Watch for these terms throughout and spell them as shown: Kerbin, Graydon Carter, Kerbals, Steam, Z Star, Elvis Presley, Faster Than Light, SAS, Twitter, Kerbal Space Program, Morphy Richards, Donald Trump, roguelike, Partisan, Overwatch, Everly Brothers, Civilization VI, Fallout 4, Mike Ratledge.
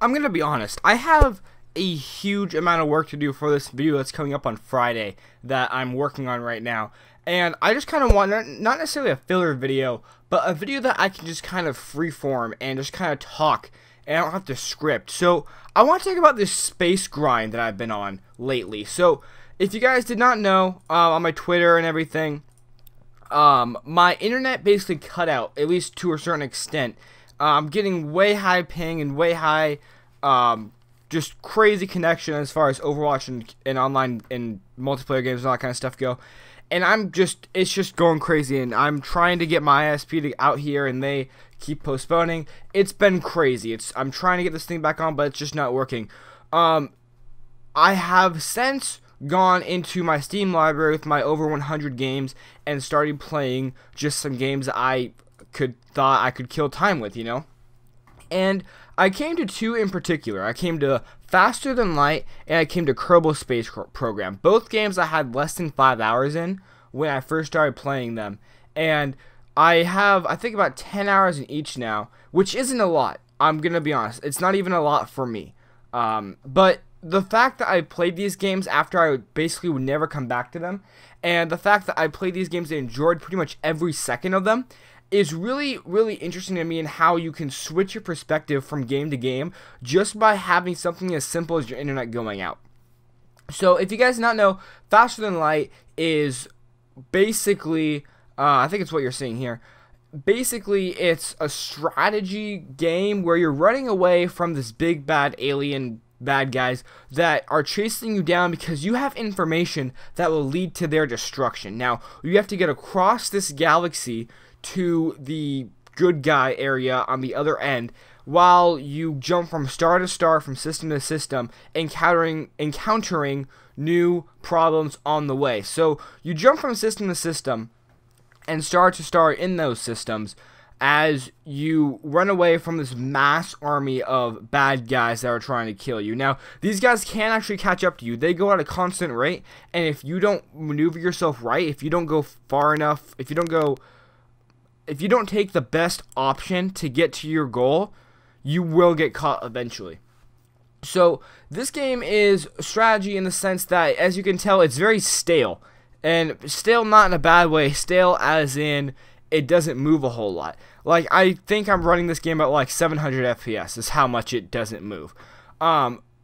I'm gonna be honest, I have a huge amount of work to do for this video that's coming up on Friday that I'm working on right now, and I just kind of want, not necessarily a filler video, but a video that I can just kind of freeform and just kind of talk, and I don't have to script. So I want to talk about this space grind that I've been on lately. So if you guys did not know, on my Twitter and everything, my internet basically cut out, at least to a certain extent. I'm getting way high ping and way high, just crazy connection as far as Overwatch and online and multiplayer games and all that kind of stuff go. And I'm just, it's just going crazy, and I'm trying to get my ISP to out here, and they keep postponing. It's been crazy. I'm trying to get this thing back on, but it's just not working. I have since gone into my Steam library with my over 100 games and started playing just some games I thought I could kill time with, you know. And I came to two in particular. I came to Faster Than Light, and I came to Kerbal Space Program. Both games I had less than 5 hours in when I first started playing them. And I have, I think, about 10 hours in each now, which isn't a lot. I'm going to be honest. It's not even a lot for me. But the fact that I played these games after I basically would never come back to them, and the fact that I played these games and enjoyed pretty much every second of them, is really, really interesting to me, in how you can switch your perspective from game to game just by having something as simple as your internet going out. So if you guys do not know, Faster Than Light is basically, I think it's what you're seeing here, basically it's a strategy game where you're running away from this big bad alien bad guys that are chasing you down because you have information that will lead to their destruction. Now, you have to get across this galaxy to the good guy area on the other end, while you jump from star to star, from system to system, encountering new problems on the way. So you jump from system to system and star to star in those systems as you run away from this mass army of bad guys that are trying to kill you. Now, these guys can actually catch up to you. They go at a constant rate, and if you don't maneuver yourself right, if you don't go far enough, if you don't take the best option to get to your goal, you will get caught eventually. So this game is strategy in the sense that, as you can tell, it's very stale. And stale not in a bad way, stale as in it doesn't move a whole lot. Like, I think I'm running this game at like 700 FPS is how much it doesn't move.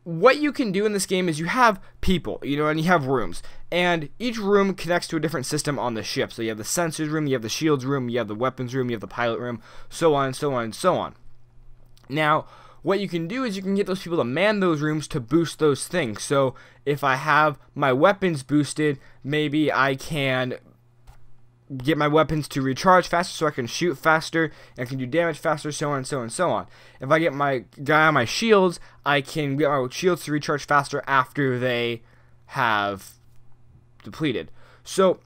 What you can do in this game is you have people, you know, and you have rooms, and each room connects to a different system on the ship. So you have the sensors room, you have the shields room, you have the weapons room, you have the pilot room, so on and so on and so on. Now, what you can do is you can get those people to man those rooms to boost those things. So if I have my weapons boosted, maybe I can get my weapons to recharge faster, so I can shoot faster and can do damage faster, so on and so on and so on. If I get my guy on my shields, I can get my shields to recharge faster after they have depleted. So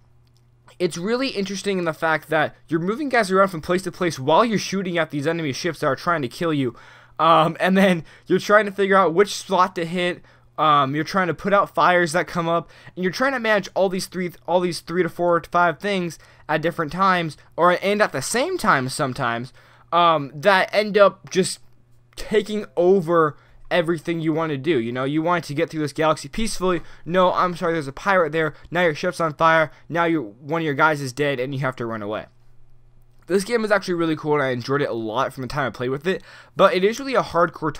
it's really interesting in the fact that you're moving guys around from place to place while you're shooting at these enemy ships that are trying to kill you, and then you're trying to figure out which slot to hit. You're trying to put out fires that come up, and you're trying to manage all these three to four to five things at different times, or and at the same time sometimes, that end up just taking over everything you want to do. You know, you want to get through this galaxy peacefully. No, I'm sorry, there's a pirate there. Now your ship's on fire. Now one of your guys is dead, and you have to run away. This game is actually really cool, and I enjoyed it a lot from the time I played with it, but it is really a hardcore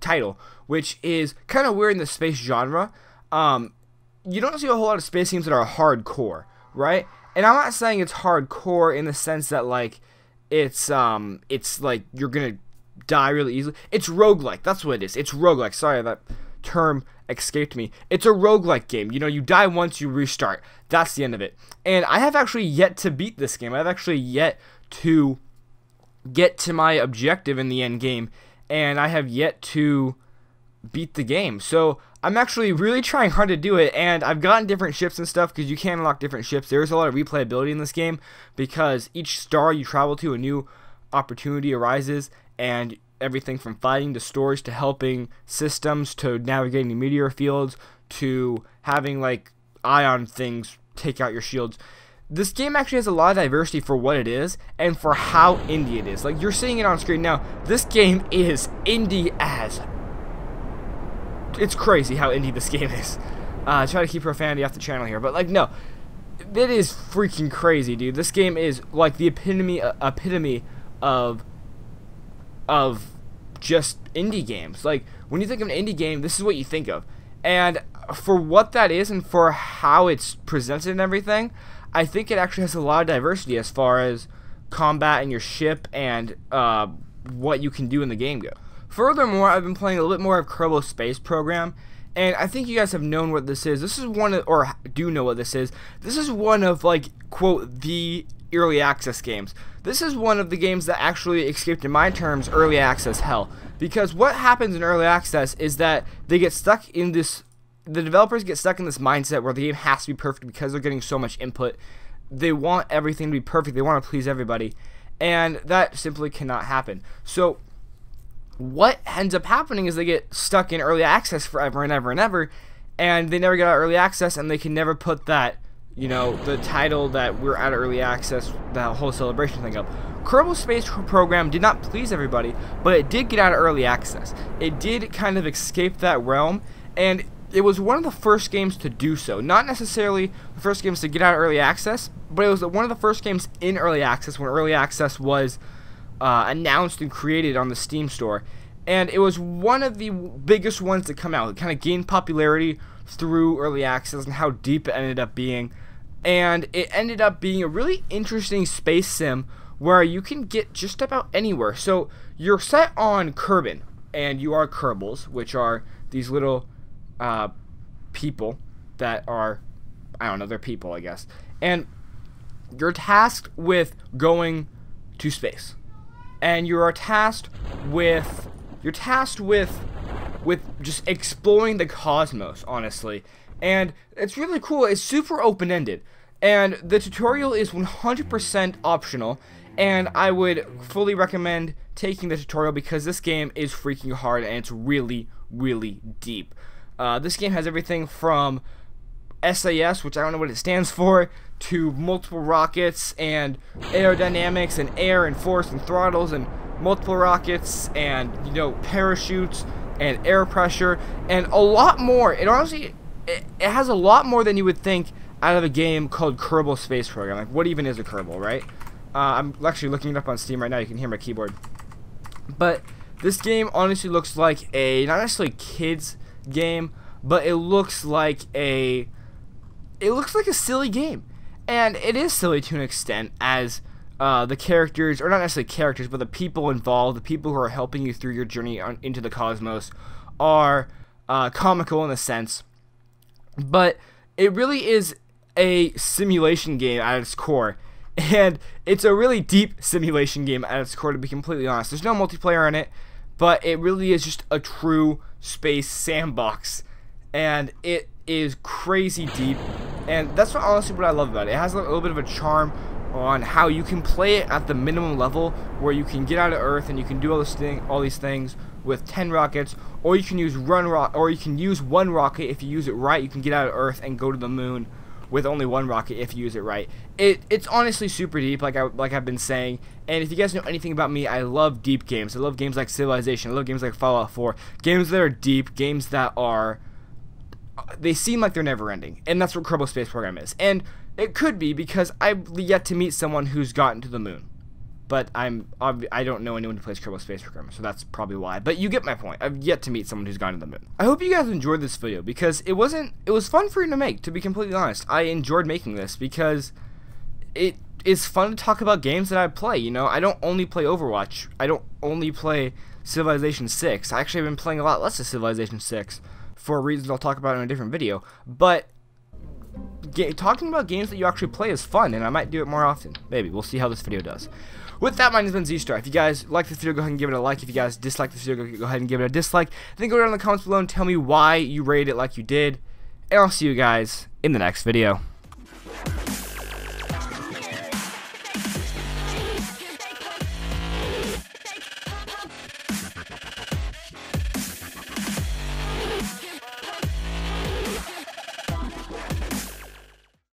title, which is kind of weird in the space genre. You don't see a whole lot of space games that are hardcore, right? And I'm not saying it's hardcore in the sense that, like, it's like you're gonna die really easily. It's roguelike, that's what it is. It's roguelike, sorry, that term escaped me. It's a roguelike game. You know, you die once, you restart. That's the end of it. And I have actually yet to beat this game. I've actually yet to get to my objective in the end game, and I have yet to beat the game. So I'm actually really trying hard to do it, and I've gotten different ships and stuff because you can unlock different ships. There's a lot of replayability in this game because each star you travel to, a new opportunity arises, and everything from fighting to storage to helping systems to navigating meteor fields to having like ion things take out your shields. This game actually has a lot of diversity for what it is and for how indie it is. Like, you're seeing it on screen now. This game is indie as it's crazy how indie this game is. Try to keep profanity off the channel here, but like, no, it is freaking crazy, dude. This game is like the epitome of just indie games. Like, when you think of an indie game, this is what you think of. And for what that is and for how it's presented and everything, I think it actually has a lot of diversity as far as combat and your ship and what you can do in the game go. Furthermore, I've been playing a little bit more of Kerbal Space Program, and I think you guys have known what this is. This is one of, or do know what this is. This is one of, like, quote, the early access games. This is one of the games that actually escaped, in my terms, early access hell. Because what happens in early access is that they get stuck in this, the developers get stuck in this mindset where the game has to be perfect because they're getting so much input. They want everything to be perfect. They want to please everybody. And that simply cannot happen. So what ends up happening is they get stuck in early access forever and ever and ever, and they never get out of early access, and they can never put that, you know, the title that we're out of early access, that whole celebration thing up. Kerbal Space Program did not please everybody, but it did get out of early access. It did kind of escape that realm, and it was one of the first games to do so. Not necessarily the first games to get out of early access, but it was one of the first games in early access when early access was announced and created on the Steam store. And it was one of the biggest ones to come out. It kind of gained popularity through early access and how deep it ended up being. And it ended up being a really interesting space sim where you can get just about anywhere. So you're set on Kerbin, and you are Kerbals, which are these little people that are, I don't know, they're people, I guess. And you're tasked with going to space, and you're tasked with just exploring the cosmos, honestly. And it's really cool. It's super open-ended, and the tutorial is 100% optional, and I would fully recommend taking the tutorial because this game is freaking hard, and it's really, really deep. This game has everything from SAS, which I don't know what it stands for, to multiple rockets and aerodynamics and air and force and throttles and multiple rockets and, you know, parachutes and air pressure and a lot more. It honestly, it has a lot more than you would think out of a game called Kerbal Space Program. Like, what even is a Kerbal, right? I'm actually looking it up on Steam right now. You can hear my keyboard. But this game honestly looks like a, not necessarily kids game, but it looks like a silly game, and it is silly to an extent, as the characters, or not necessarily characters, but the people involved, the people who are helping you through your journey on, into the cosmos, are comical in a sense. But it really is a simulation game at its core, and it's a really deep simulation game at its core, to be completely honest. There's no multiplayer in it, but it really is just a true space sandbox, and it is crazy deep, and that's what, honestly, what I love about it. It has a little bit of a charm on how you can play it at the minimum level, where you can get out of Earth and you can do all these things with 10 rockets, or you can use one rocket. If you use it right, you can get out of Earth and go to the moon with only one rocket if you use it right. It's honestly super deep, like I've been saying. And if you guys know anything about me, I love deep games. I love games like Civilization. I love games like Fallout 4. Games that are deep. Games that are, they seem like they're never ending. And that's what Kerbal Space Program is. And it could be, because I've yet to meet someone who's gotten to the moon. But I don't know anyone who plays Kerbal Space Program, so that's probably why. But you get my point. I've yet to meet someone who's gone to the moon. I hope you guys enjoyed this video, because it was fun for you to make, to be completely honest. I enjoyed making this because it is fun to talk about games that I play, you know. I don't only play Overwatch. I don't only play Civilization VI. I actually have been playing a lot less of Civilization VI for reasons I'll talk about in a different video. But talking about games that you actually play is fun, and I might do it more often. Maybe. We'll see how this video does. With that, my name has been Z Star. If you guys like this video, go ahead and give it a like. If you guys dislike this video, go ahead and give it a dislike. Then go down in the comments below and tell me why you rated it like you did. And I'll see you guys in the next video.